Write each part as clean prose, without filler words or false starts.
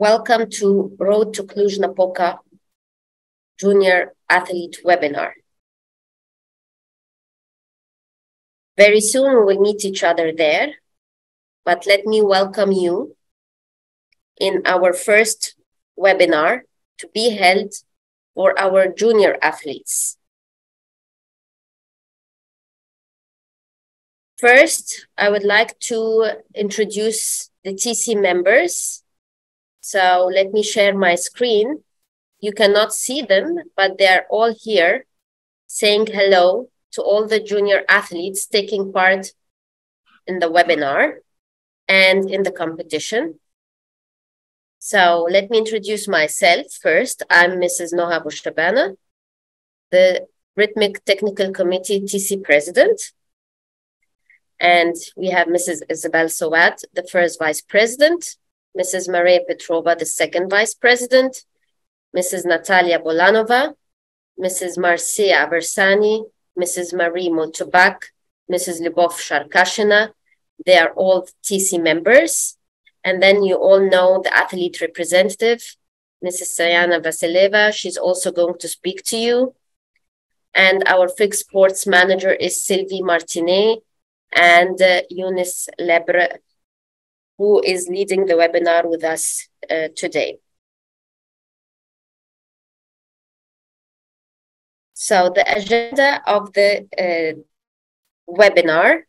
Welcome to Road to Cluj-Napoca Junior Athlete Webinar. Very soon we'll meet each other there, but let me welcome you in our first webinar to be held for our junior athletes. First, I would like to introduce the TC members. So let me share my screen. You cannot see them, but they are all here saying hello to all the junior athletes taking part in the webinar and in the competition. So let me introduce myself first. I'm Mrs. Noha Bushtabana, the Rhythmic Technical Committee TC President. And we have Mrs. Isabel Sowat, the first Vice President, Mrs. Maria Petrova, the second Vice President, Mrs. Natalia Bolanova, Mrs. Marcia Aversani, Mrs. Marie Montubac, Mrs. Lubov Sharkashina. They are all TC members. And then you all know the athlete representative, Mrs. Sayana Vasileva. She's also going to speak to you. And our FIG sports manager is Sylvie Martinez, and Eunice Lebre, who is leading the webinar with us today. So the agenda of the webinar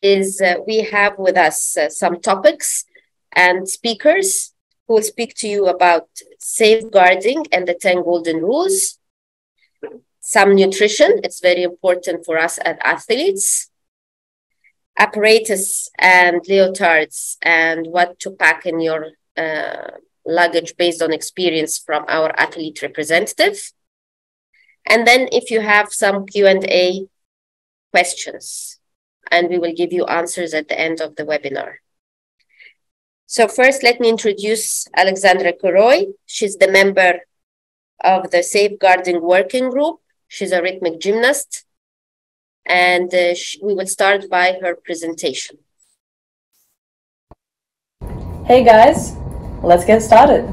is we have with us some topics and speakers who will speak to you about safeguarding and the 10 golden rules, some nutrition, it's very important for us as athletes, apparatus and leotards and what to pack in your luggage based on experience from our athlete representative. And then if you have some Q&A questions, and we will give you answers at the end of the webinar. So first, let me introduce Alexandra Kiroy. She's the member of the Safeguarding Working Group. She's a rhythmic gymnast. And we will start by her presentation. Hey guys, let's get started.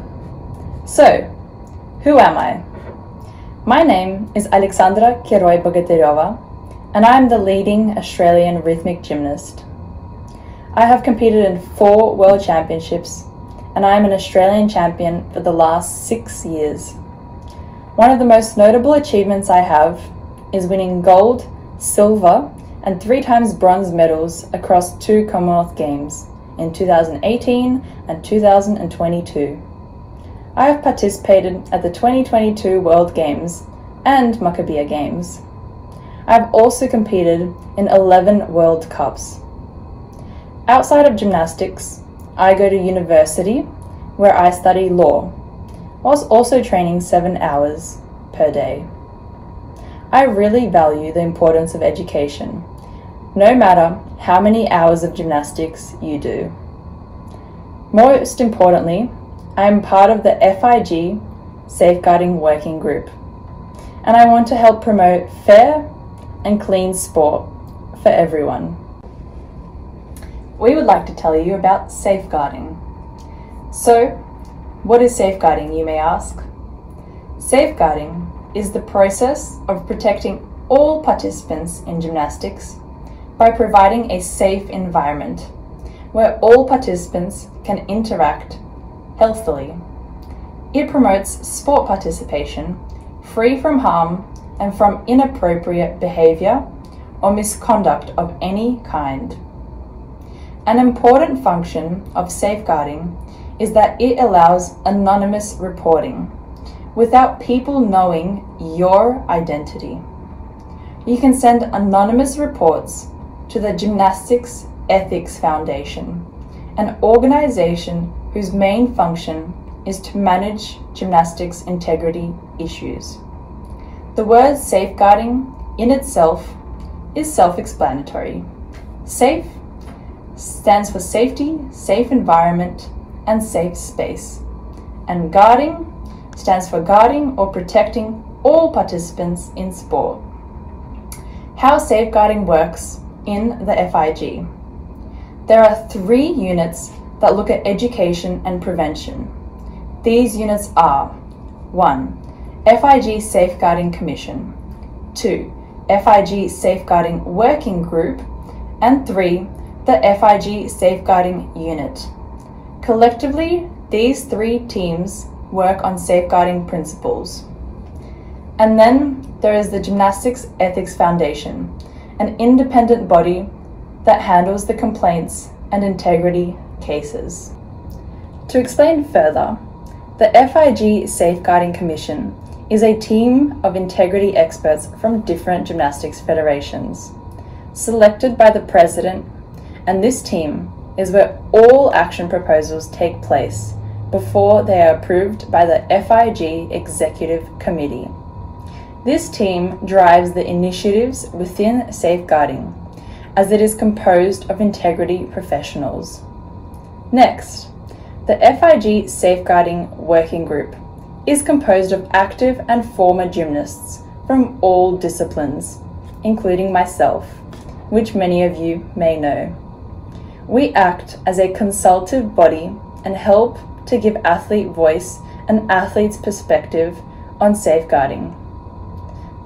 So, who am I? My name is Alexandra Kiroy-Bogatireva, and I am the leading Australian rhythmic gymnast. I have competed in 4 world championships, and I am an Australian champion for the last 6 years. One of the most notable achievements I have is winning gold, silver and 3 times bronze medals across 2 Commonwealth Games in 2018 and 2022. I have participated at the 2022 World Games and Maccabiah Games. I have also competed in 11 World Cups. Outside of gymnastics, I go to university where I study law, whilst also training 7 hours per day. I really value the importance of education, no matter how many hours of gymnastics you do. Most importantly, I am part of the FIG Safeguarding Working Group, and I want to help promote fair and clean sport for everyone. We would like to tell you about safeguarding. So, what is safeguarding, you may ask? Safeguarding is the process of protecting all participants in gymnastics by providing a safe environment where all participants can interact healthily. It promotes sport participation free from harm and from inappropriate behaviour or misconduct of any kind. An important function of safeguarding is that it allows anonymous reporting without people knowing your identity. You can send anonymous reports to the Gymnastics Ethics Foundation, an organization whose main function is to manage gymnastics integrity issues. The word safeguarding in itself is self-explanatory. SAFE stands for safety, safe environment, and safe space, and guarding stands for guarding or protecting all participants in sport. How safeguarding works in the FIG. There are 3 units that look at education and prevention, These units are 1. FIG Safeguarding Commission, 2. FIG Safeguarding Working Group, and 3. The FIG Safeguarding Unit. Collectively, these three teams work on safeguarding principles. And then there is the Gymnastics Ethics Foundation, an independent body that handles the complaints and integrity cases. To explain further, the FIG Safeguarding Commission is a team of integrity experts from different gymnastics federations, selected by the president, and this team is where all action proposals take place before they are approved by the FIG Executive Committee. This team drives the initiatives within safeguarding, as it is composed of integrity professionals. Next, the FIG Safeguarding Working Group is composed of active and former gymnasts from all disciplines, including myself, which many of you may know. We act as a consultative body and help to give athlete voice and athlete's perspective on safeguarding.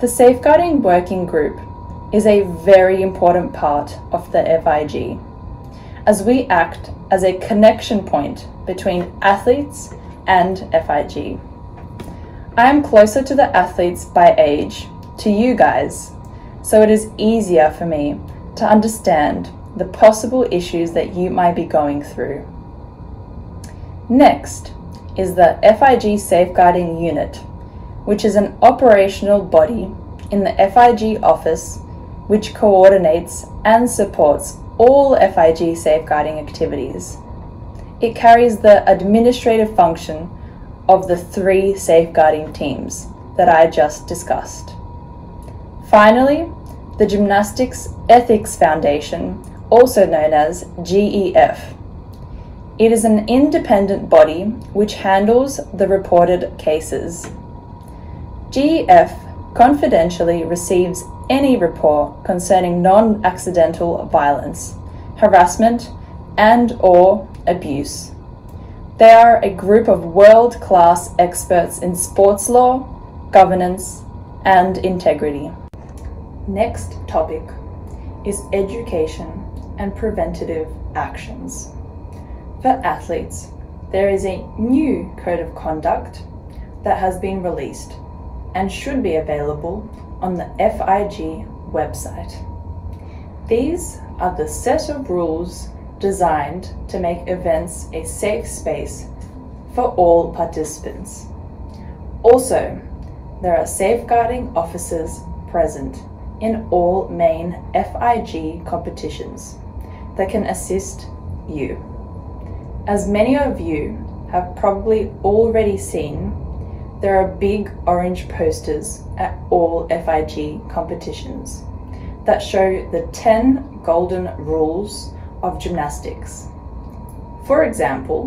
The Safeguarding Working Group is a very important part of the FIG, as we act as a connection point between athletes and FIG. I am closer to the athletes by age, to you guys, so it is easier for me to understand the possible issues that you might be going through. Next is the FIG Safeguarding Unit, which is an operational body in the FIG office which coordinates and supports all FIG safeguarding activities. It carries the administrative function of the three safeguarding teams that I just discussed. Finally, the Gymnastics Ethics Foundation, also known as GEF. It is an independent body which handles the reported cases. GEF confidentially receives any report concerning non-accidental violence, harassment, and/or abuse. They are a group of world-class experts in sports law, governance, and integrity. Next topic is education and preventative actions. For athletes, there is a new code of conduct that has been released and should be available on the FIG website. These are the set of rules designed to make events a safe space for all participants. Also, there are safeguarding officers present in all main FIG competitions that can assist you. As many of you have probably already seen, there are big orange posters at all FIG competitions that show the 10 golden rules of gymnastics. For example,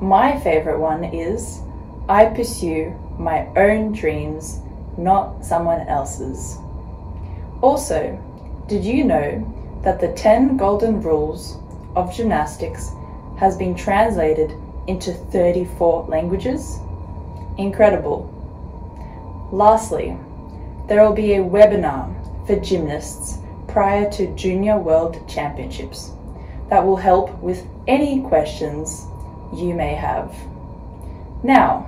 my favorite one is, I pursue my own dreams, not someone else's. Also, did you know that the 10 golden rules of gymnastics has been translated into 34 languages? Incredible. Lastly, there will be a webinar for gymnasts prior to Junior World Championships that will help with any questions you may have. Now,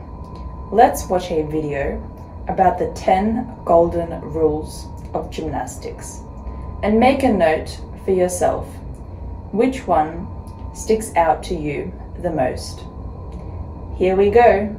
let's watch a video about the 10 golden rules of gymnastics and make a note for yourself which one sticks out to you the most. Here we go.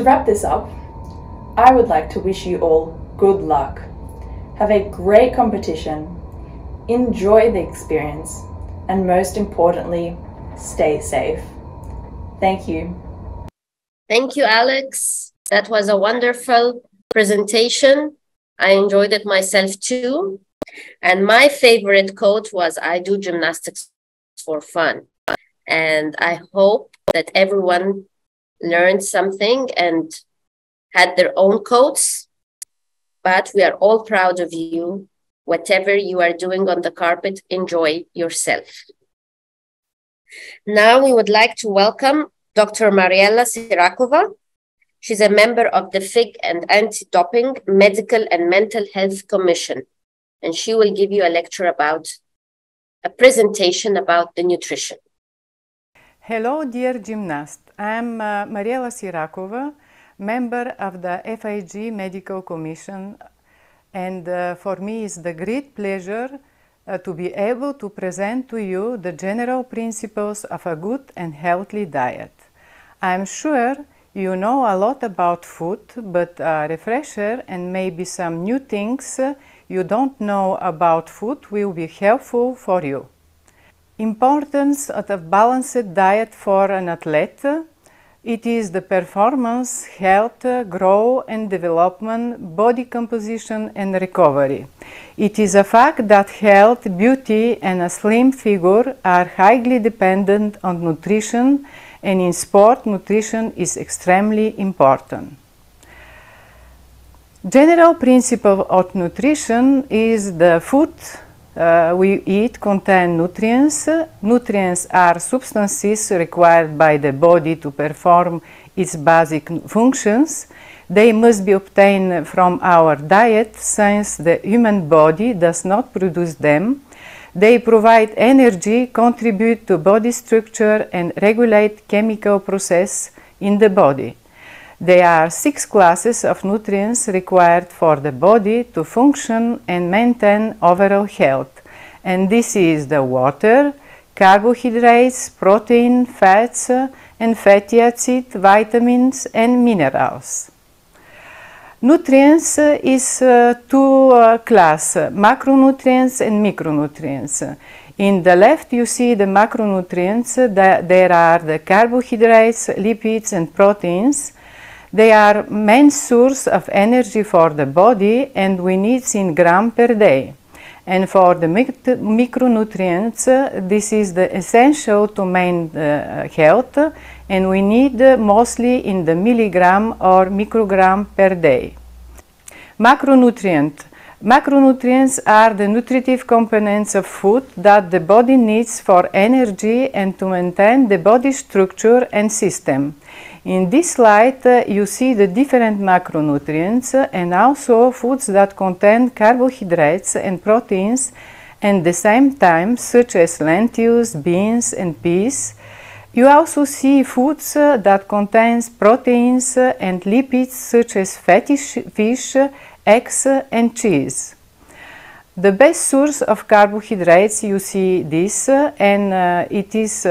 To wrap this up, I would like to wish you all good luck. Have a great competition, enjoy the experience, and most importantly, stay safe. Thank you. Thank you, Alex. That was a wonderful presentation. I enjoyed it myself too. And my favorite quote was, "I do gymnastics for fun." And I hope that everyone learned something and had their own quotes. But we are all proud of you. Whatever you are doing on the carpet, enjoy yourself. Now we would like to welcome Dr. Mariela Sirakova. She's a member of the FIG and Anti-Doping Medical and Mental Health Commission. And she will give you a lecture about a presentation about the nutrition. Hello, dear gymnast. I'm Mariela Sirakova, member of the FIG Medical Commission. And for me, it's the great pleasure to be able to present to you the general principles of a good and healthy diet. I'm sure you know a lot about food, but a refresher and maybe some new things you don't know about food will be helpful for you. Importance of a balanced diet for an athlete. It is the performance, health, growth and development, body composition and recovery. It is a fact that health, beauty and a slim figure are highly dependent on nutrition, and in sport nutrition is extremely important. General principle of nutrition is the food we eat contain nutrients. Nutrients are substances required by the body to perform its basic functions. They must be obtained from our diet since the human body does not produce them. They provide energy, contribute to body structure and regulate chemical process in the body. There are 6 classes of nutrients required for the body to function and maintain overall health. And this is the water, carbohydrates, protein, fats and fatty acids, vitamins and minerals. Nutrients is two classes, macronutrients and micronutrients. In the left you see the macronutrients, there are the carbohydrates, lipids and proteins. They are main source of energy for the body and we need in grams per day. And for the micronutrients, this is the essential to maintain health and we need mostly in the milligram or microgram per day. Macronutrients are the nutritive components of food that the body needs for energy and to maintain the body structure and system. In this slide, you see the different macronutrients and also foods that contain carbohydrates and proteins at the same time, such as lentils, beans and peas. You also see foods that contain proteins and lipids, such as fatty fish, eggs and cheese. The best source of carbohydrates, you see this, and it is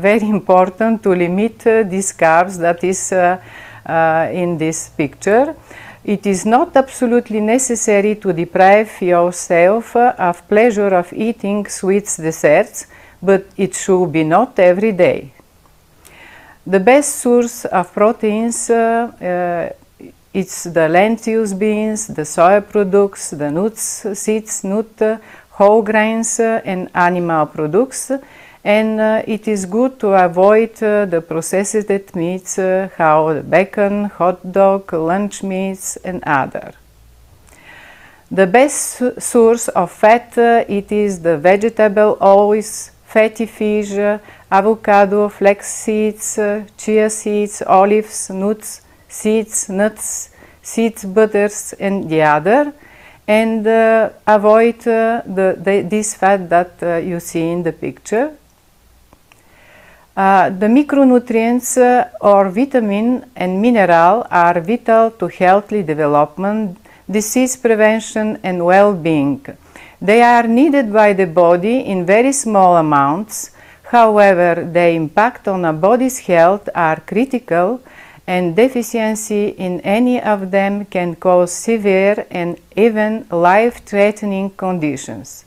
very important to limit these carbs that is in this picture. It is not absolutely necessary to deprive yourself of pleasure of eating sweets, desserts, but it should be not every day. The best source of proteins it's the lentils, beans, the soy products, the nuts, seeds, whole grains and animal products. And it is good to avoid the processed meats, how bacon, hot dog, lunch meats and other. The best source of fat, it is the vegetable oils, fatty fish, avocado, flax seeds, chia seeds, olives, nuts, seeds, nuts, seeds, butters and the other, and avoid this fat that you see in the picture. The micronutrients or vitamin and mineral are vital to healthy development, disease prevention and well-being. They are needed by the body in very small amounts, however, their impact on a body's health are critical and deficiency in any of them can cause severe and even life-threatening conditions.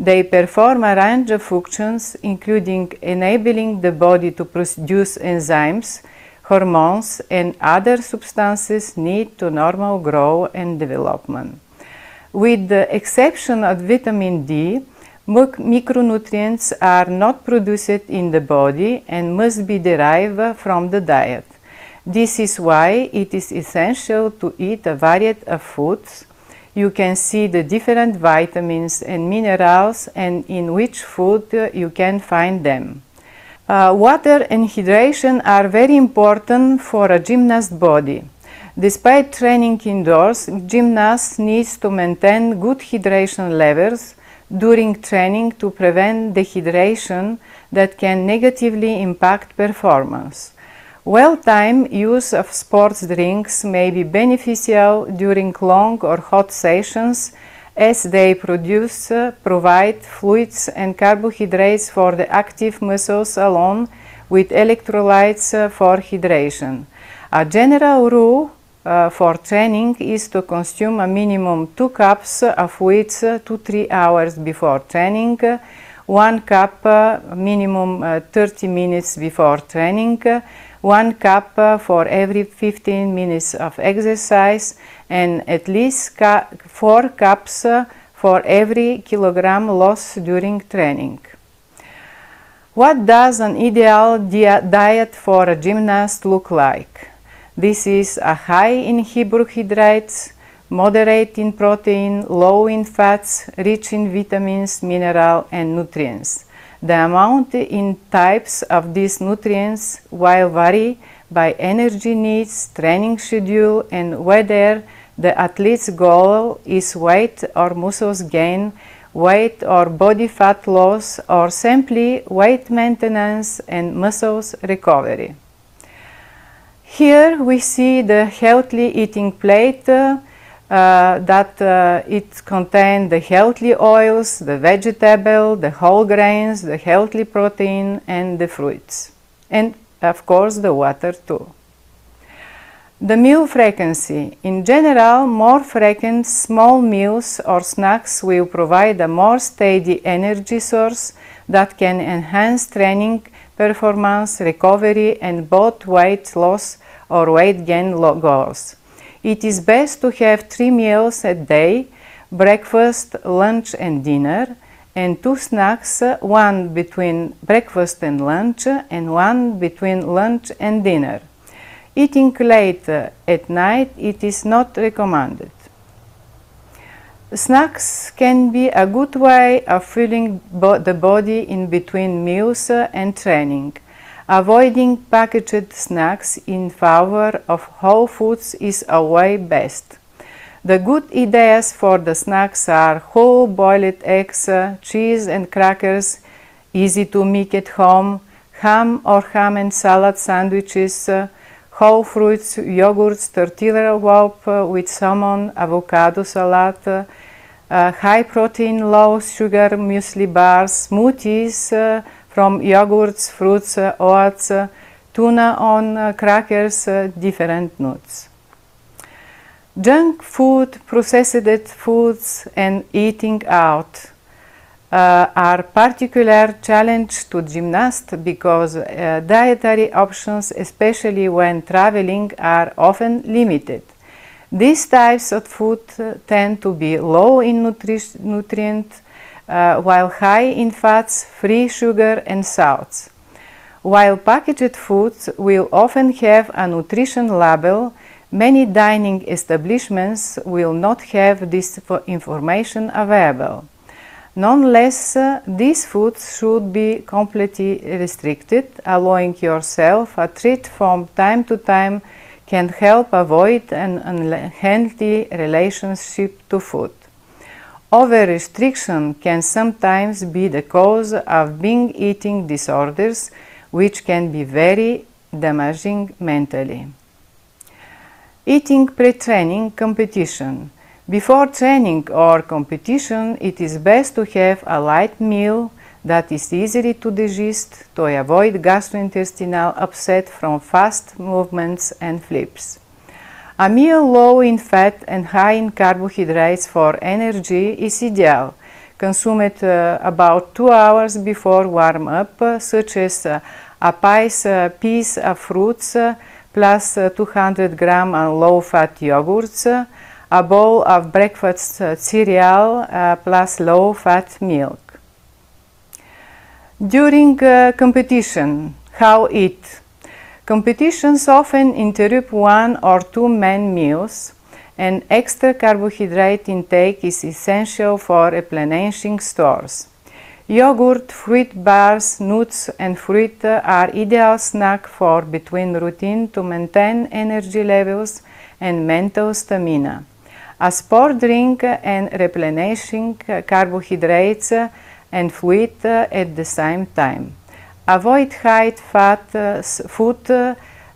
They perform a range of functions, including enabling the body to produce enzymes, hormones and other substances needed to normal growth and development. With the exception of vitamin D, micronutrients are not produced in the body and must be derived from the diet. This is why it is essential to eat a variety of foods. You can see the different vitamins and minerals and in which food you can find them. Water and hydration are very important for a gymnast's body. Despite training indoors, gymnasts need to maintain good hydration levels during training to prevent dehydration that can negatively impact performance. Well-timed use of sports drinks may be beneficial during long or hot sessions as they provide fluids and carbohydrates for the active muscles along with electrolytes for hydration. A general rule for training is to consume a minimum 2 cups of fluids 2 to 3 hours before training, 1 cup minimum 30 minutes before training, 1 cup for every 15 minutes of exercise, and at least 4 cups for every kilogram lost during training. What does an ideal diet for a gymnast look like? This is a high in carbohydrates, moderate in protein, low in fats, rich in vitamins, minerals and nutrients. The amount in types of these nutrients will vary by energy needs, training schedule, and whether the athlete's goal is weight or muscles gain, weight or body fat loss, or simply weight maintenance and muscles recovery. Here we see the healthy eating plate it contains the healthy oils, the vegetable, the whole grains, the healthy protein and the fruits. And of course the water too. The meal frequency. In general, more frequent small meals or snacks will provide a more steady energy source that can enhance training, performance, recovery and both weight loss or weight gain goals. It is best to have 3 meals a day, breakfast, lunch and dinner, and 2 snacks, one between breakfast and lunch and one between lunch and dinner. Eating late at night, it is not recommended. Snacks can be a good way of filling the body in between meals and training. Avoiding packaged snacks in favor of whole foods is always best. The good ideas for the snacks are whole boiled eggs, cheese and crackers, easy to make at home, ham or ham and salad sandwiches, whole fruits, yogurts, tortilla wrap with salmon, avocado salad, high-protein, low-sugar muesli bars, smoothies, from yogurts, fruits, oats, tuna on crackers, different nuts. Junk food, processed foods and eating out are particular challenge to gymnasts because dietary options, especially when traveling, are often limited. These types of food tend to be low in nutrients, while high in fats, free sugar and salts. While packaged foods will often have a nutrition label, many dining establishments will not have this information available. Nonetheless, these foods should be completely restricted. Allowing yourself a treat from time to time can help avoid an unhealthy relationship to food. Over-restriction can sometimes be the cause of binge eating disorders, which can be very damaging mentally. Eating pre-training competition. Before training or competition, it is best to have a light meal that is easy to digest to avoid gastrointestinal upset from fast movements and flips. A meal low in fat and high in carbohydrates for energy is ideal. Consume it about 2 hours before warm-up, such as a piece of fruits, plus 200 grams of low-fat yogurts, a bowl of breakfast cereal, plus low-fat milk. During competition, how eat? Competitions often interrupt 1 or 2 main meals, and extra carbohydrate intake is essential for replenishing stores. Yogurt, fruit bars, nuts and fruit are ideal snack for between routine to maintain energy levels and mental stamina. A sport drink and replenishing carbohydrates and fluid at the same time. Avoid high-fat food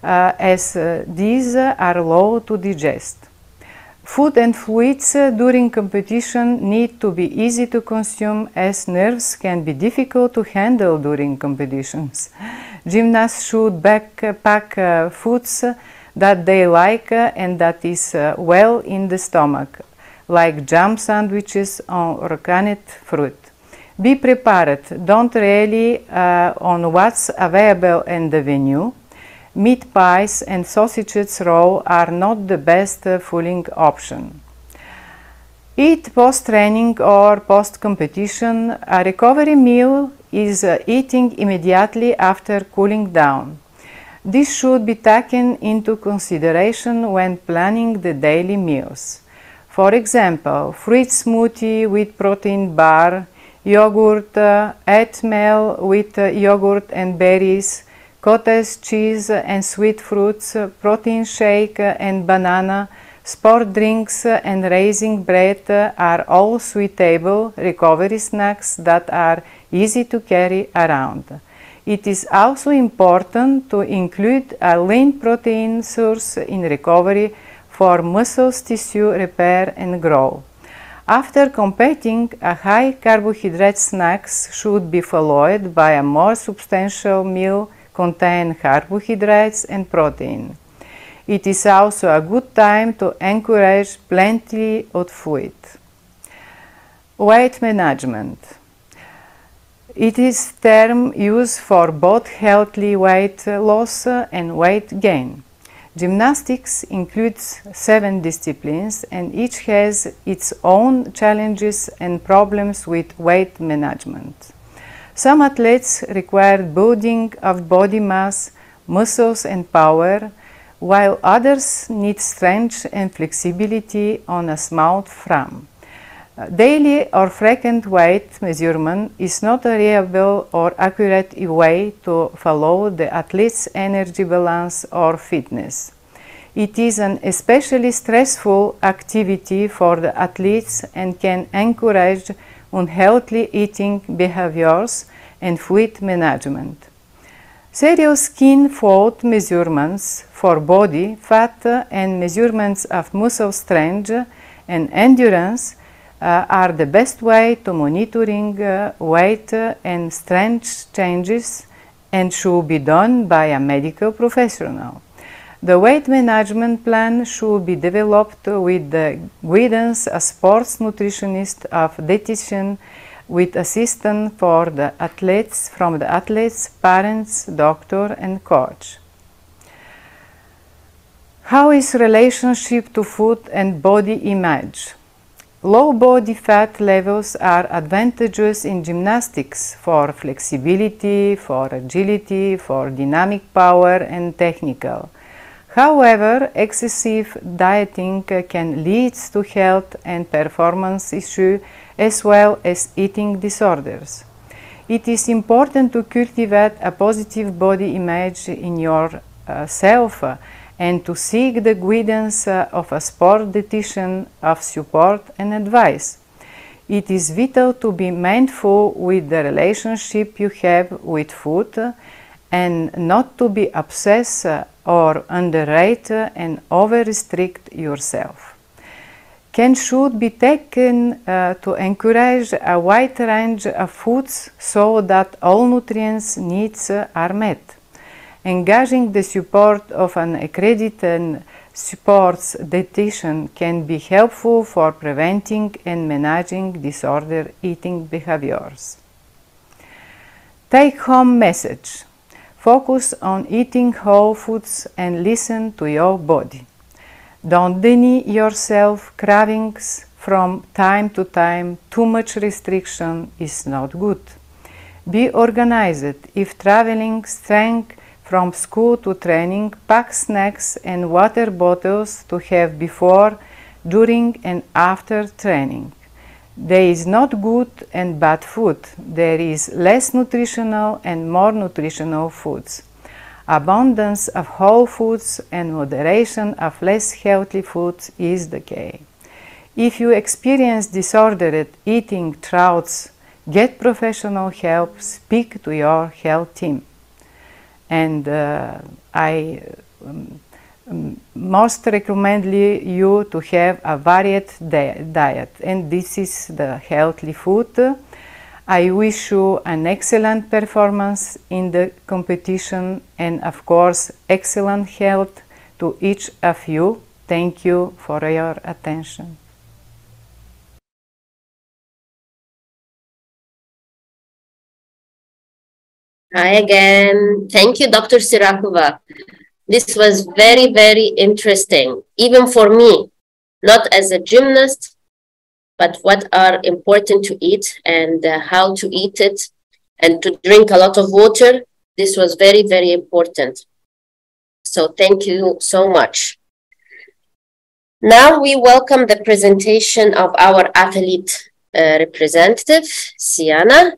as these are low to digest. Food and fluids during competition need to be easy to consume, as nerves can be difficult to handle during competitions. Gymnasts should pack foods that they like and that is well in the stomach, like jam sandwiches or canned fruit. Be prepared, don't rely on what's available in the venue. Meat pies and sausages roll are not the best fueling option. Eat post-training or post-competition. A recovery meal is eating immediately after cooling down. This should be taken into consideration when planning the daily meals. For example, fruit smoothie with protein bar, yogurt, oatmeal with yogurt and berries, cottage cheese and sweet fruits, protein shake and banana, sport drinks and raisin bread are all suitable recovery snacks that are easy to carry around. It is also important to include a lean protein source in recovery for muscles tissue repair and growth. After competing, a high carbohydrate snacks should be followed by a more substantial meal containing carbohydrates and protein. It is also a good time to encourage plenty of fluid. Weight management. It is a term used for both healthy weight loss and weight gain. Gymnastics includes 7 disciplines and each has its own challenges and problems with weight management. Some athletes require building of body mass, muscles and power, while others need strength and flexibility on a small frame. Daily or frequent weight measurement is not a reliable or accurate way to follow the athlete's energy balance or fitness. It is an especially stressful activity for the athletes and can encourage unhealthy eating behaviors and fluid management. Serial skin fold measurements for body fat and measurements of muscle strength and endurance are the best way to monitoring weight and strength changes and should be done by a medical professional. The weight management plan should be developed with the guidance of sports nutritionist or dietitian with assistance for the athletes from the athletes, parents, doctor and coach. How is relationship to food and body image? Low body fat levels are advantageous in gymnastics for flexibility, for agility, for dynamic power and technical. However, excessive dieting can lead to health and performance issues as well as eating disorders. It is important to cultivate a positive body image in yourself and to seek the guidance of a sport dietitian of support and advice. It is vital to be mindful with the relationship you have with food and not to be obsessed or underrate and over-restrict yourself. can should be taken to encourage a wide range of foods so that all nutrients needs are met. Engaging the support of an accredited sports dietitian can be helpful for preventing and managing disordered eating behaviors. Take-home message. Focus on eating whole foods and listen to your body. Don't deny yourself cravings from time to time. Too much restriction is not good. Be organized. If traveling, strength from school to training, pack snacks and water bottles to have before, during and after training. There is not good and bad food. There is less nutritional and more nutritional foods. Abundance of whole foods and moderation of less healthy foods is the key. If you experience disordered eating thoughts, get professional help, speak to your health team. And I most recommendly you to have a varied diet, and this is the healthy food. I wish you an excellent performance in the competition and of course excellent health to each of you. Thank you for your attention. Hi again. Thank you, Dr. Sirakova. This was very, very interesting, even for me, not as a gymnast, but what are important to eat and how to eat it and to drink a lot of water. This was very, very important. So thank you so much. Now we welcome the presentation of our athlete representative, Sayana.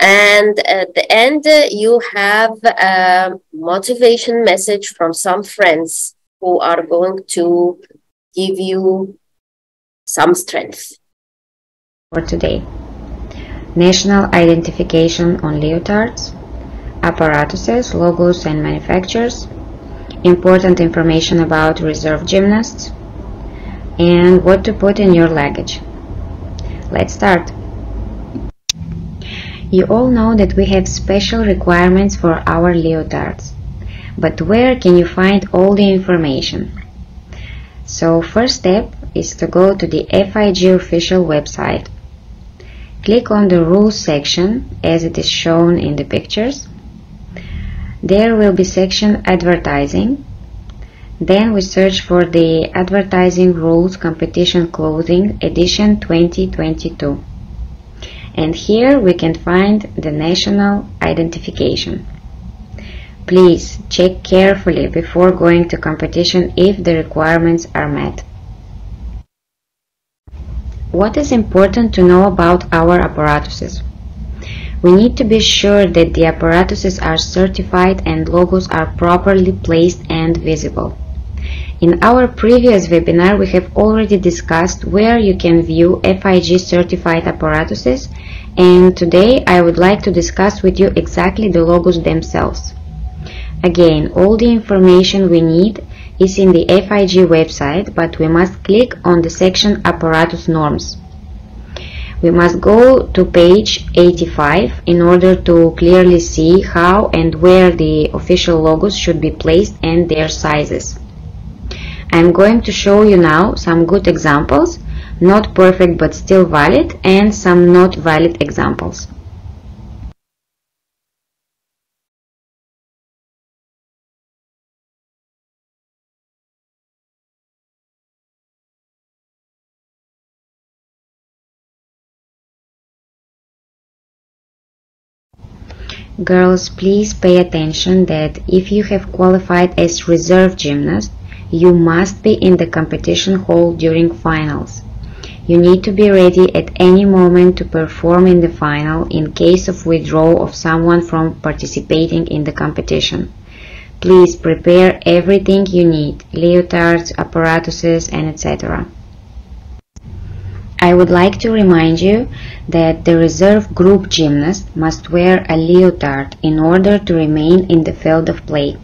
And at the end, you have a motivation message from some friends who are going to give you some strength. For today, national identification on leotards, apparatuses, logos and manufacturers, important information about reserve gymnasts, and what to put in your luggage. Let's start. You all know that we have special requirements for our leotards, but where can you find all the information? So first step is to go to the FIG official website. Click on the rules section as it is shown in the pictures. There will be section advertising. Then we search for the advertising rules competition clothing edition 2022. And here we can find the national identification. Please check carefully before going to competition if the requirements are met. What is important to know about our apparatuses? We need to be sure that the apparatuses are certified and logos are properly placed and visible. In our previous webinar, we have already discussed where you can view FIG certified apparatuses, and today I would like to discuss with you exactly the logos themselves. Again, all the information we need is in the FIG website, but we must click on the section Apparatus Norms. We must go to page 85 in order to clearly see how and where the official logos should be placed and their sizes. I'm going to show you now some good examples, not perfect but still valid, and some not valid examples. Girls, please pay attention that if you have qualified as reserve gymnast, you must be in the competition hall during finals. You need to be ready at any moment to perform in the final in case of withdrawal of someone from participating in the competition. Please prepare everything you need, leotards, apparatuses, and etc. I would like to remind you that the reserve group gymnast must wear a leotard in order to remain in the field of play.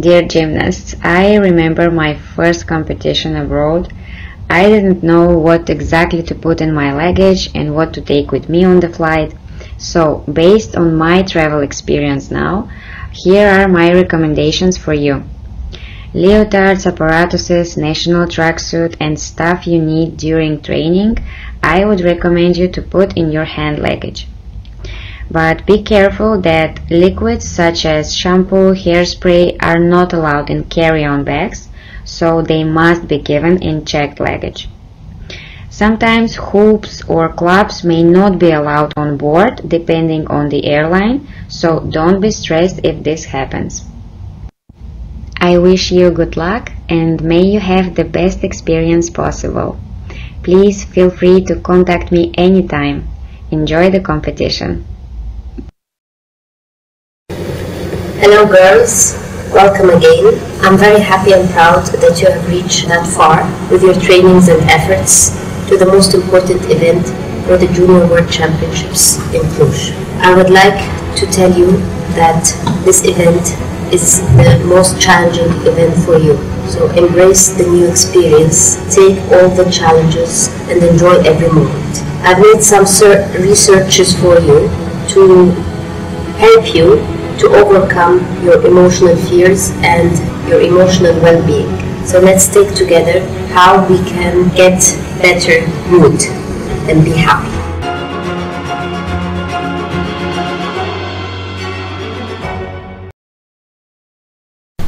Dear gymnasts, I remember my first competition abroad. I didn't know what exactly to put in my luggage and what to take with me on the flight. So, based on my travel experience now, here are my recommendations for you. Leotards, apparatuses, national tracksuit and stuff you need during training, I would recommend you to put in your hand luggage. But be careful that liquids such as shampoo, hairspray are not allowed in carry-on bags, so they must be given in checked luggage. Sometimes hoops or clubs may not be allowed on board depending on the airline, so don't be stressed if this happens. I wish you good luck and may you have the best experience possible. Please feel free to contact me anytime. Enjoy the competition. Hello girls, welcome again. I'm very happy and proud that you have reached that far with your trainings and efforts to the most important event for the Junior World Championships in Cluj. I would like to tell you that this event is the most challenging event for you. So embrace the new experience, take all the challenges and enjoy every moment. I've made some researches for you to help you to overcome your emotional fears and your emotional well-being. So let's take together how we can get better mood and be happy.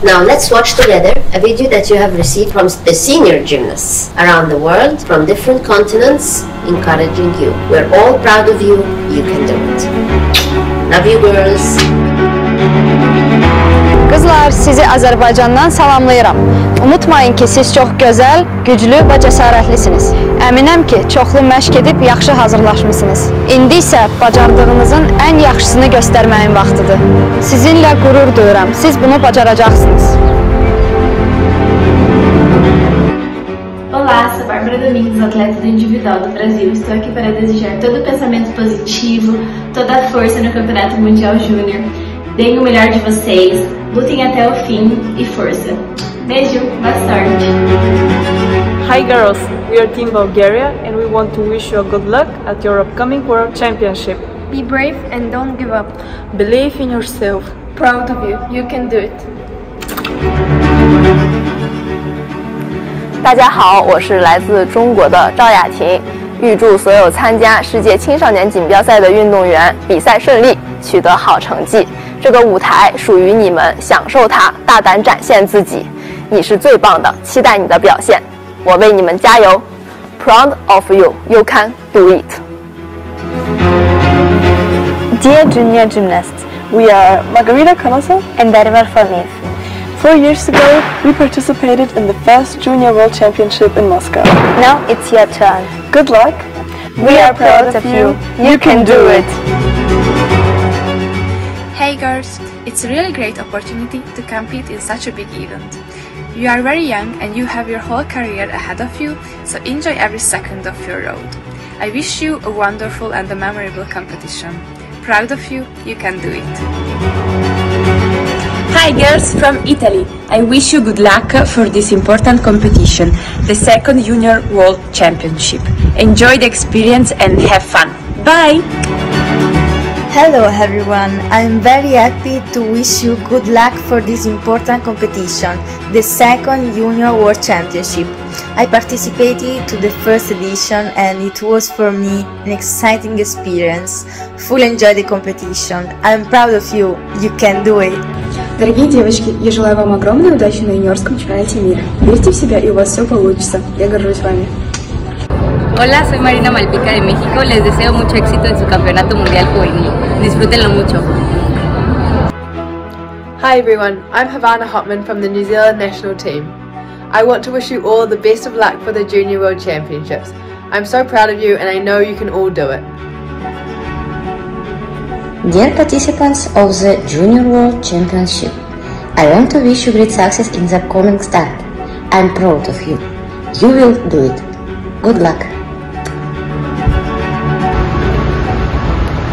Now let's watch together a video that you have received from the senior gymnasts around the world from different continents encouraging you. We're all proud of you, you can do it. Love you girls. Kızlar, sizi Azerbaycan'dan salamlayıram. Unutmayın ki siz çox gözəl, güclü və cəsarətlisiniz. Əminəm ki, çoxlu məşq edib yaxşı hazırlaşmışsınız. İndi isə bacardığınızın ən yaxşısını göstərməyin vaxtıdır. Sizinlə qürur duyuram. Siz bunu bacaracaqsınız. Olá, sou Bárbara Dominguez, atleta do individual do Brasil. Estou aqui para desejar todo o pensamento positivo, toda a força no Campeonato Mundial Júnior. Deem o melhor de vocês, lutem até o fim e força. Beijo, boa sorte! Hi girls, we are Team Bulgaria and we want to wish you good luck at your upcoming World Championship. Be brave and don't give up. Believe in yourself. Proud of you, you can do it. 大家好，我是来自中国的赵雅琴，预祝所有参加世界青少年锦标赛的运动员比赛顺利，取得好成绩。这个舞台属于你们，享受它，大胆展现自己。你是最棒的，期待你的表现。我为你们加油 ！Proud of you, you can do it. Dear junior gymnasts, we are Margarita Colossal and Darabelle Farnese. 4 years ago, we participated in the first Junior World Championship in Moscow. Now it's your turn. Good luck. We are proud of you. You can do it. Hey girls, it's a really great opportunity to compete in such a big event. You are very young and you have your whole career ahead of you, so enjoy every second of your road. I wish you a wonderful and a memorable competition. Proud of you, you can do it. Hi girls from Italy. I wish you good luck for this important competition, the second Junior World Championship. Enjoy the experience and have fun. Bye! Hello everyone, I'm very happy to wish you good luck for this important competition, the second Junior World Championship. I participated to the first edition and it was for me an exciting experience. Fully enjoy the competition. I'm proud of you. You can do it. Дорогие девочки, я желаю вам огромной удачи на юниорском чемпионате мира. Верьте в себя и у вас все получится. Я горжусь вами. Hola, soy Marina Malpica de México. Les deseo mucho éxito en su campeonato mundial juvenil. Disfrútenlo mucho. Hi everyone, I'm Havana Hotman from the New Zealand national team. I want to wish you all the best of luck for the Junior World Championships. I'm so proud of you and I know you can all do it. Dear participants of the Junior World Championship, I want to wish you great success in the upcoming start. I'm proud of you. You will do it. Good luck.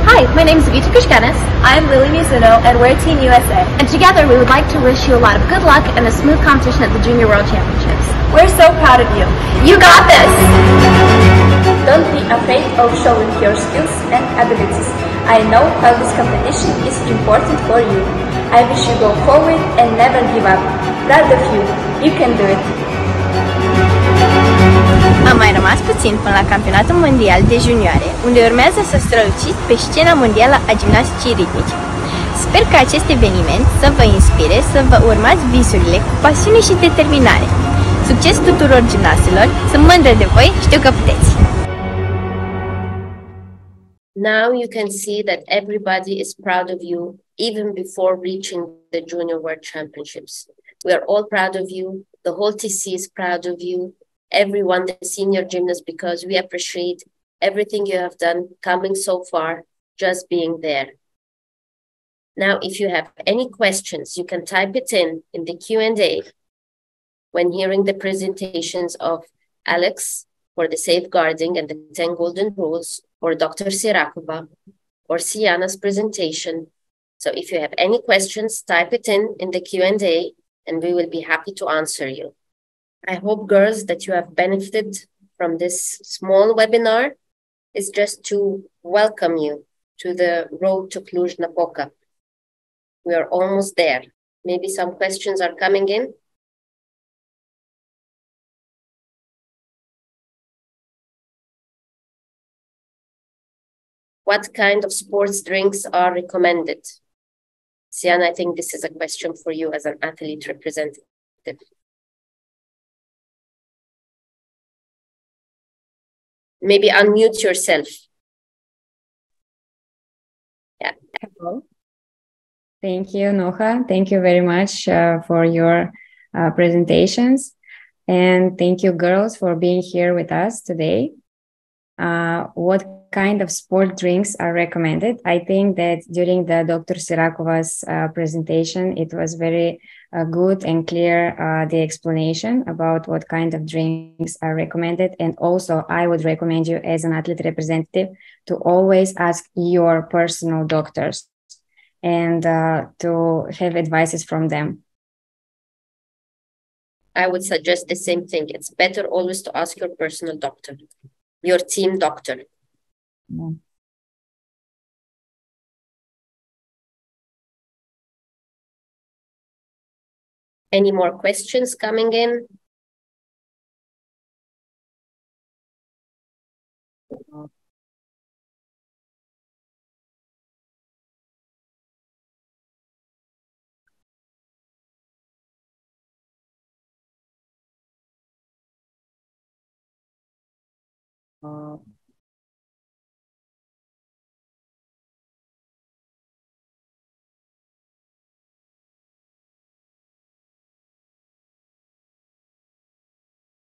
Hi, My name is Vita Kishkanis. I'm Lily Mizuno, and we're Team USA. And together, we would like to wish you a lot of good luck and a smooth competition at the Junior World Championships. We're so proud of you. You got this! Don't be afraid of showing your skills and abilities. I know how this competition is important for you. I wish you go forward and never give up. Proud of you. You can do it. Am mai rămas puțin până la Campionatul Mondial de Junioare, unde urmează să străluciți pe scena mondială a gimnasticii ritmice. Sper că acest eveniment să vă inspire să vă urmați visurile cu pasiune și determinare. Succes tuturor gimnastilor! Sunt mândră de voi, știu că puteți! Now you can see that everybody is proud of you, even before reaching the Junior World Championships. We are all proud of you, the whole TC is proud of you, everyone, the senior gymnast, because we appreciate everything you have done, coming so far, just being there. Now, if you have any questions, you can type it in the Q&A when hearing the presentations of Alex for the safeguarding and the 10 golden rules, or Dr. Sirakova, or Sayana's presentation. So if you have any questions, type it in the Q&A, and we will be happy to answer you. I hope, girls, that you have benefited from this small webinar. It's just to welcome you to the road to Cluj-Napoca. We are almost there. Maybe some questions are coming in. What kind of sports drinks are recommended? Sayana, I think this is a question for you as an athlete representative. Maybe unmute yourself. Yeah. Hello. Thank you, Noha. Thank you very much for your presentations. And thank you, girls, for being here with us today. What kind of sport drinks are recommended? I think that during the Dr. Sirakova's presentation, it was very good and clear, the explanation about what kind of drinks are recommended. And also, I would recommend you as an athlete representative to always ask your personal doctors and to have advices from them. I would suggest the same thing. It's better always to ask your personal doctor, your team doctor. Yeah. Any more questions coming in?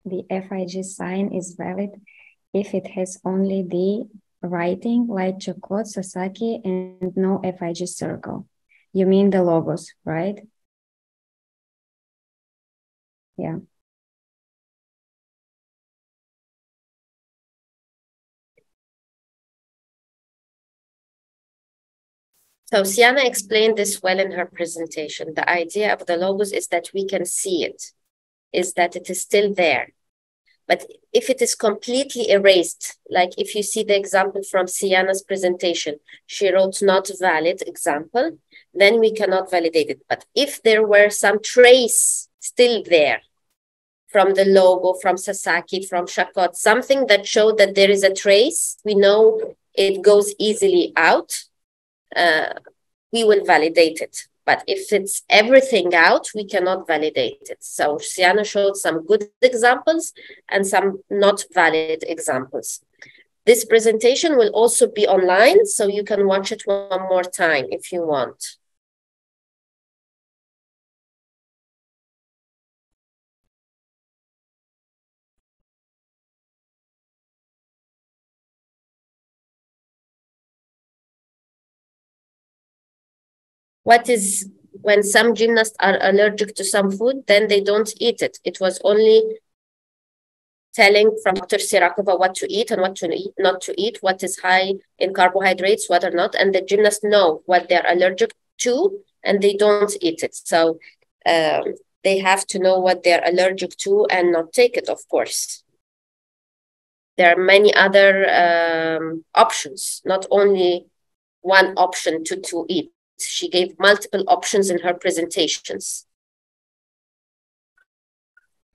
The FIG sign is valid if it has only the writing like Chakot, Sasaki, and no FIG circle. You mean the logos, right? Yeah. So Sayana explained this well in her presentation. The idea of the logos is that we can see it, is that it is still there. But if it is completely erased, like if you see the example from Sayana's presentation, she wrote not valid example, then we cannot validate it. But if there were some trace still there from the logo, from Sasaki, from Chakot, something that showed that there is a trace, we know it goes easily out, we will validate it. But if it's everything out, we cannot validate it. So Sayana showed some good examples and some not valid examples. This presentation will also be online, so you can watch it one more time if you want. What is when some gymnasts are allergic to some food, then they don't eat it. It was only telling from Dr. Sirakova what to eat and what to eat, not to eat, what is high in carbohydrates, what are not, and the gymnasts know what they're allergic to, and they don't eat it. So they have to know what they're allergic to and not take it, of course. There are many other options, not only one option to eat. She gave multiple options in her presentations.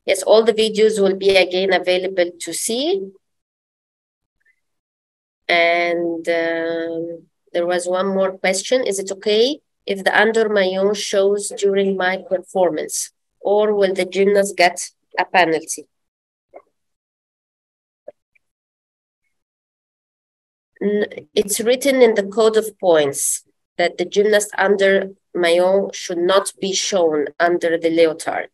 Yes, all the videos will be again available to see. And there was one more question. Is it okay if the undermaillot shows during my performance, or will the gymnast get a penalty? It's written in the code of points that the gymnast undermaillot should not be shown under the leotard.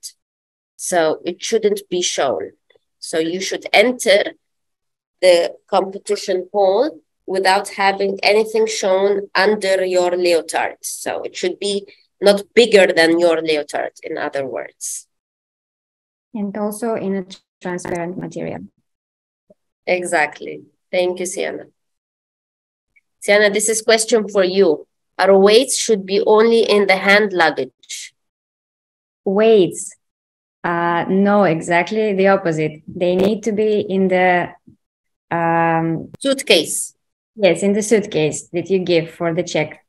So it shouldn't be shown. So you should enter the competition hall without having anything shown under your leotard. So it should be not bigger than your leotard, in other words. And also in a transparent material. Exactly. Thank you, Sayana. Sayana, this is a question for you. Our weights should be only in the hand luggage. Weights? No, exactly the opposite. They need to be in the suitcase. Yes, in the suitcase that you give for the check.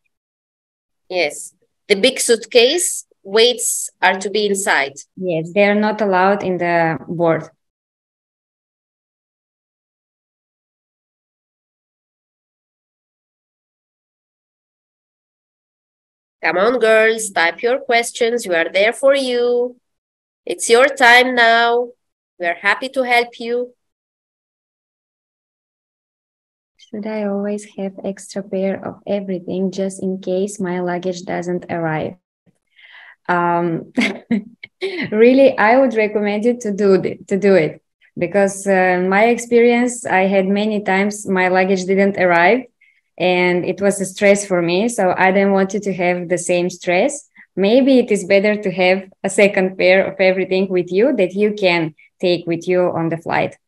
Yes, the big suitcase, weights are to be inside. Yes, they are not allowed in the board. Come on, girls, type your questions. We are there for you. It's your time now. We are happy to help you. Should I always have extra pair of everything just in case my luggage doesn't arrive? Really, I would recommend you to do it, because my experience, I had many times my luggage didn't arrive. And it was a stress for me, so I didn't want you to have the same stress. Maybe it is better to have a second pair of everything with you that you can take with you on the flight.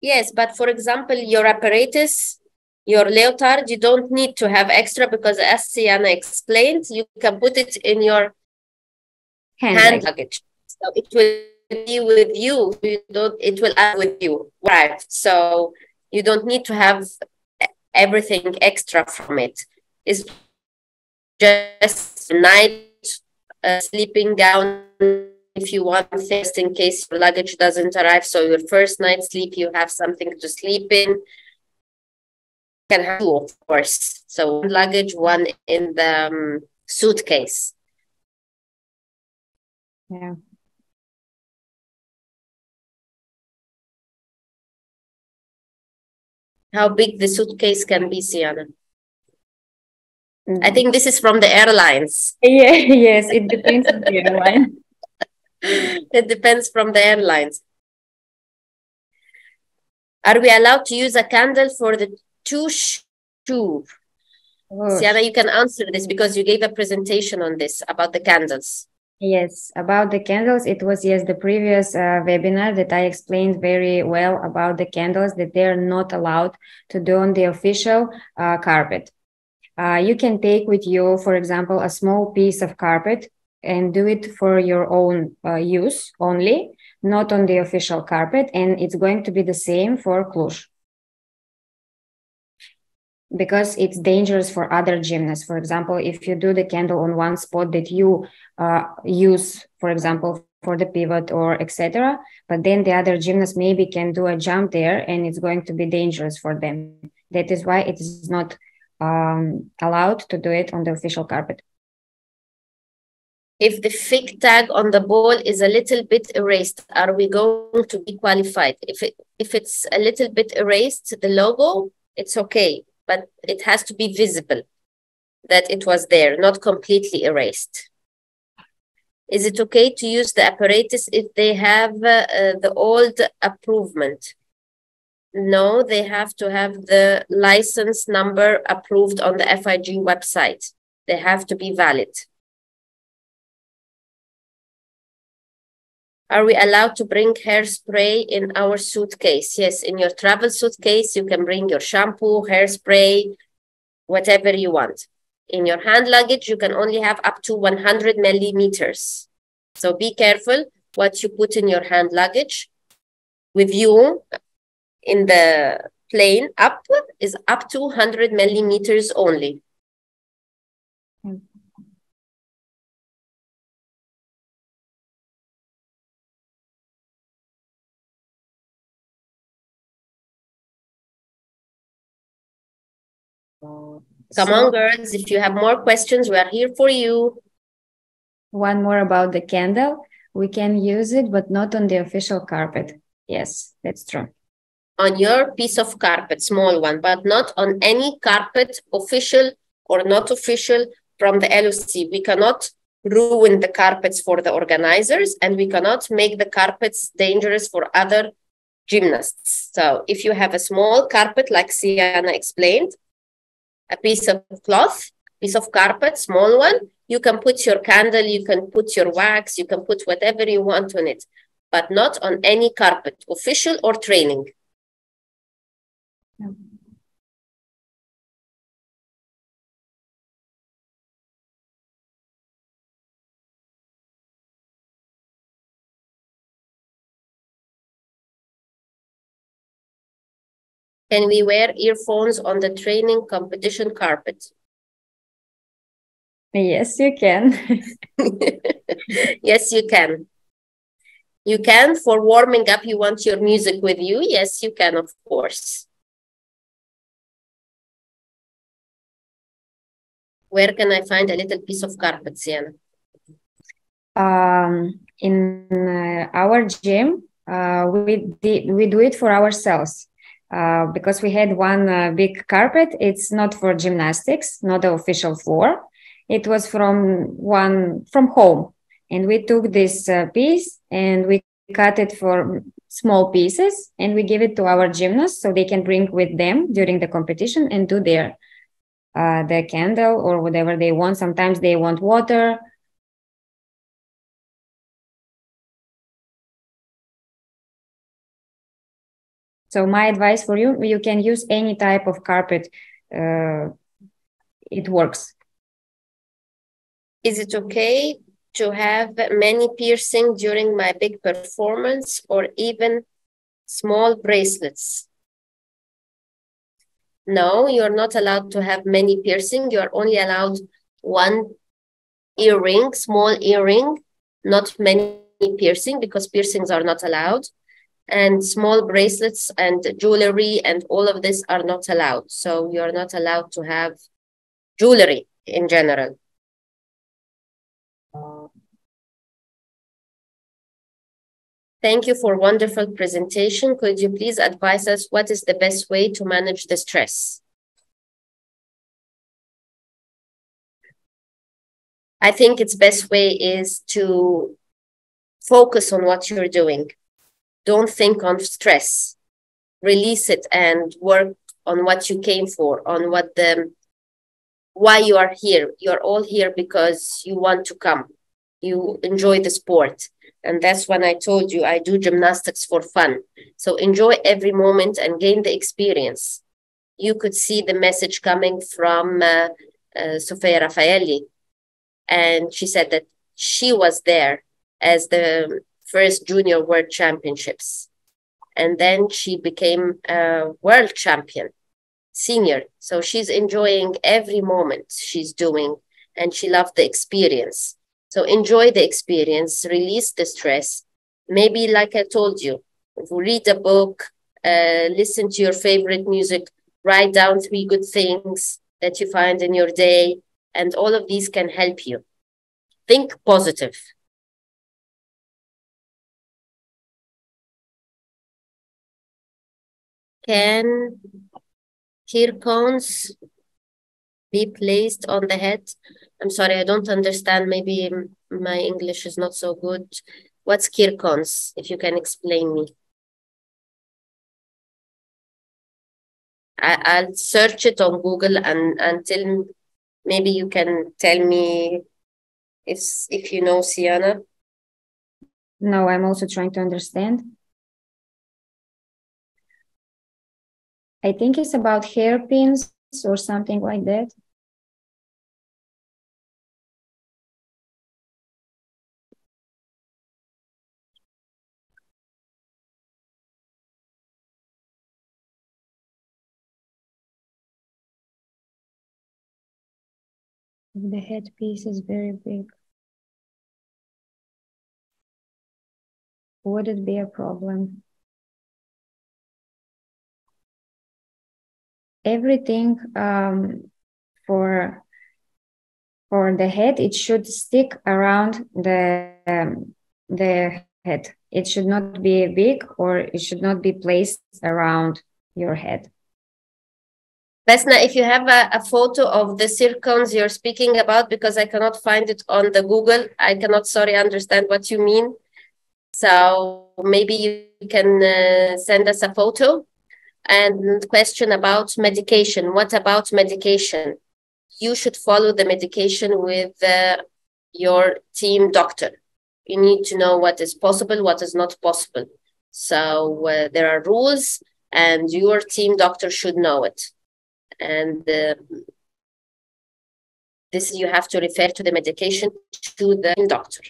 Yes, but for example, your apparatus, your leotard, you don't need to have extra because, as Sayana explained, you can put it in your hand luggage. So it will be with you. It will add with you, right? So you don't need to have everything extra from it. Is just night, a sleeping gown if you want, just in case your luggage doesn't arrive. So your first night sleep, you have something to sleep in. You can have two, of course. So one luggage, one in the suitcase. Yeah. How big the suitcase can be, Sayana? Mm-hmm. I think this is from the airlines. Yeah, yes, it depends on the airline. It depends from the airlines. Are we allowed to use a candle for the touche? Oh. Sayana, you can answer this because you gave a presentation on this about the candles. Yes, about the candles, it was, yes, the previous webinar that I explained very well about the candles, that they're not allowed to do on the official carpet. You can take with you, for example, a small piece of carpet and do it for your own use only, not on the official carpet. And it's going to be the same for Cluj, because it's dangerous for other gymnasts. For example, if you do the candle on one spot that you use, for example, for the pivot or etc., but then the other gymnast maybe can do a jump there and it's going to be dangerous for them. That is why it is not allowed to do it on the official carpet. If the FIG tag on the ball is a little bit erased, are we going to be qualified? If it's a little bit erased, the logo, it's okay. But it has to be visible that it was there, not completely erased. Is it okay to use the apparatus if they have the old approvement? No, they have to have the license number approved on the FIG website. They have to be valid. Are we allowed to bring hairspray in our suitcase? Yes, in your travel suitcase, you can bring your shampoo, hairspray, whatever you want. In your hand luggage, you can only have up to 100 millimeters. So be careful what you put in your hand luggage. With you in the plane, up is up to 100 millimeters only. Come on, girls, if you have more questions, we are here for you. One more about the candle. We can use it, but not on the official carpet. Yes, that's true. On your piece of carpet, small one, but not on any carpet, official or not official, from the LOC. We cannot ruin the carpets for the organizers, and we cannot make the carpets dangerous for other gymnasts. So if you have a small carpet, like Sayana explained, a piece of cloth, piece of carpet, small one, you can put your candle, you can put your wax, you can put whatever you want on it, but not on any carpet, official or training. Can we wear earphones on the training competition carpet? Yes, you can. Yes, you can. You can, for warming up, you want your music with you. Yes, you can, of course. Where can I find a little piece of carpet, Sayana? In our gym, we do it for ourselves. Because we had one big carpet. It's not for gymnastics, not the official floor. It was from home. And we took this piece and we cut it for small pieces and we give it to our gymnasts so they can bring with them during the competition and do their candle or whatever they want. Sometimes they want water. So my advice for you, you can use any type of carpet. It works. Is it okay to have many piercings during my big performance or even small bracelets? No, you're not allowed to have many piercings. You're only allowed one earring, small earring, not many piercings because piercings are not allowed. And small bracelets and jewelry and all of this are not allowed. So you're not allowed to have jewelry in general. Thank you for a wonderful presentation. Could you please advise us what is the best way to manage the stress? I think its best way is to focus on what you're doing. Don't think on stress. Release it and work on what you came for, on what why you are here. You're all here because you want to come. You enjoy the sport. And that's when I told you I do gymnastics for fun. So enjoy every moment and gain the experience. You could see the message coming from Sofia Raffaelli. And she said that she was there as the first junior world championships. And then she became a world champion, senior. So she's enjoying every moment she's doing and she loved the experience. So enjoy the experience, release the stress. Maybe like I told you, read a book, listen to your favorite music, write down 3 good things that you find in your day. And all of these can help you. Think positive. Can hair cones be placed on the head? I'm sorry, I don't understand. Maybe my English is not so good. What's hair cones, if you can explain me? I'll search it on Google and until maybe you can tell me if you know, Sayana. No, I'm also trying to understand. I think it's about hairpins or something like that. The headpiece is very big. Would it be a problem? Everything for the head, it should stick around the head. It should not be big, or it should not be placed around your head. Vesna, if you have a photo of the circons you're speaking about, because I cannot find it on the Google, I cannot, sorry, understand what you mean. So maybe you can send us a photo. And question about medication. What about medication? You should follow the medication with your team doctor. You need to know what is possible, what is not possible. So there are rules, and your team doctor should know it. And this, you have to refer to the medication to the doctor.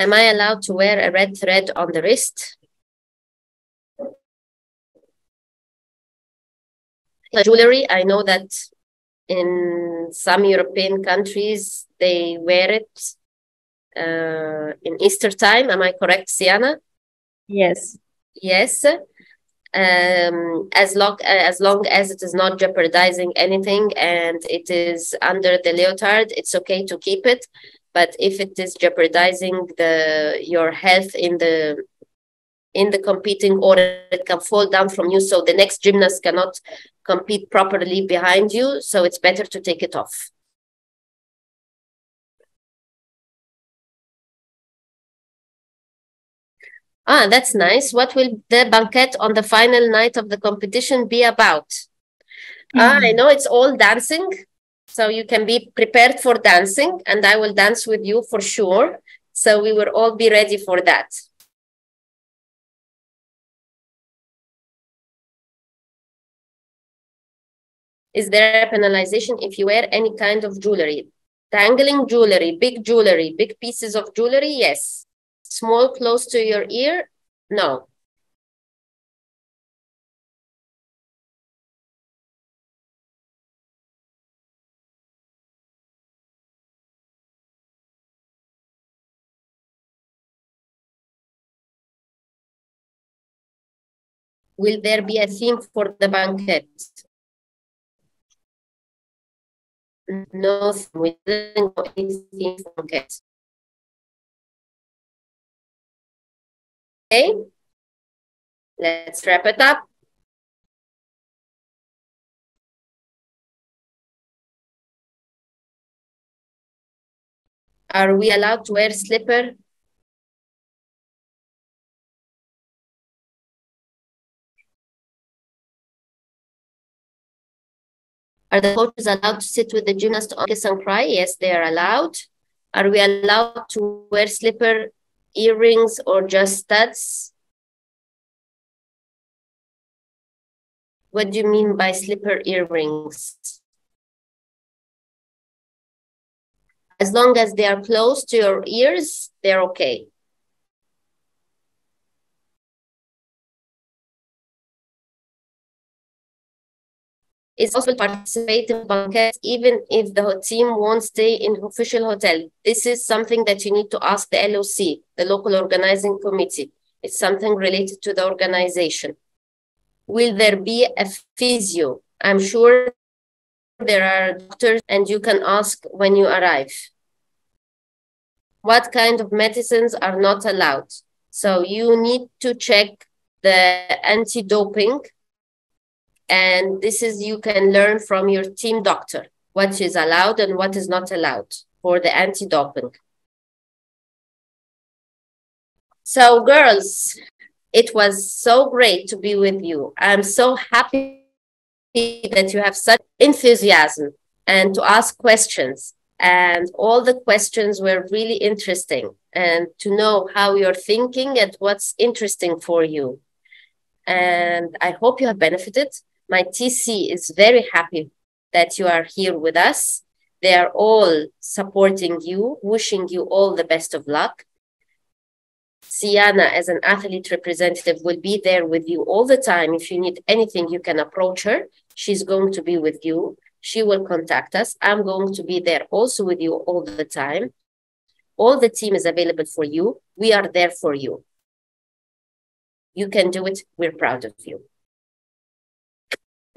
Am I allowed to wear a red thread on the wrist? Jewelry, I know that in some European countries, they wear it. In Easter time, am I correct, Sayana? Yes. Yes. As long as it is not jeopardizing anything and it is under the leotard, it's okay to keep it. But if it is jeopardizing your health in the competing, or it can fall down from you, so the next gymnast cannot compete properly behind you, so it's better to take it off. Ah, that's nice. What will the banquet on the final night of the competition be about? Mm-hmm. Ah, I know it's all dancing. So you can be prepared for dancing, and I will dance with you for sure. So we will all be ready for that. Is there a penalization if you wear any kind of jewelry? Dangling jewelry, big pieces of jewelry, yes. Small, close to your ear, no. Will there be a theme for the banquet? No, we didn't go into the banquet. Okay, let's wrap it up. Are we allowed to wear slipper? Are the coaches allowed to sit with the gymnast on kiss and cry? Yes, they are allowed. Are we allowed to wear slipper, earrings, or just studs? What do you mean by slipper earrings? As long as they are close to your ears, they're okay. It's possible to participate in banquets even if the team won't stay in the official hotel. This is something that you need to ask the LOC, the local organizing committee. It's something related to the organization. Will there be a physio? I'm sure there are doctors, and you can ask when you arrive. What kind of medicines are not allowed? So you need to check the anti-doping. And this is, you can learn from your team doctor what is allowed and what is not allowed for the anti-doping. So girls, it was so great to be with you. I'm so happy that you have such enthusiasm. and to ask questions. And all the questions were really interesting, and to know how you're thinking and what's interesting for you. And I hope you have benefited. My TC is very happy that you are here with us. They are all supporting you, wishing you all the best of luck. Sayana, as an athlete representative, will be there with you all the time. If you need anything, you can approach her. She's going to be with you. She will contact us. I'm going to be there also with you all the time. All the team is available for you. We are there for you. You can do it. We're proud of you.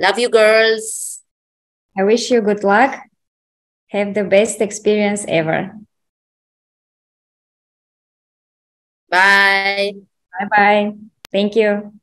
Love you, girls. I wish you good luck. Have the best experience ever. Bye. Bye-bye. Thank you.